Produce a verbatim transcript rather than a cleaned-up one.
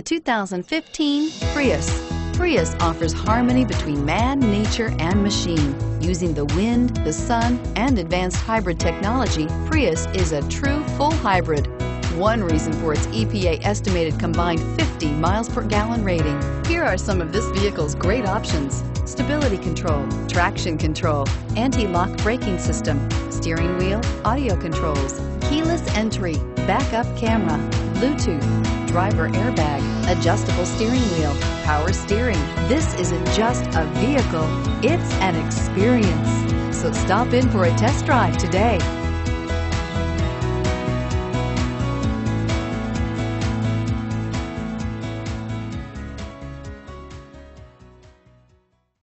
The two thousand fifteen Prius. Prius offers harmony between man, nature, and machine. Using the wind, the sun, and advanced hybrid technology, Prius is a true full hybrid. One reason for its E P A estimated combined fifty miles per gallon rating. Here are some of this vehicle's great options: stability control, traction control, anti-lock braking system, steering wheel audio controls, keyless entry, backup camera, Bluetooth, driver airbag, adjustable steering wheel, power steering. This isn't just a vehicle, it's an experience. So stop in for a test drive today.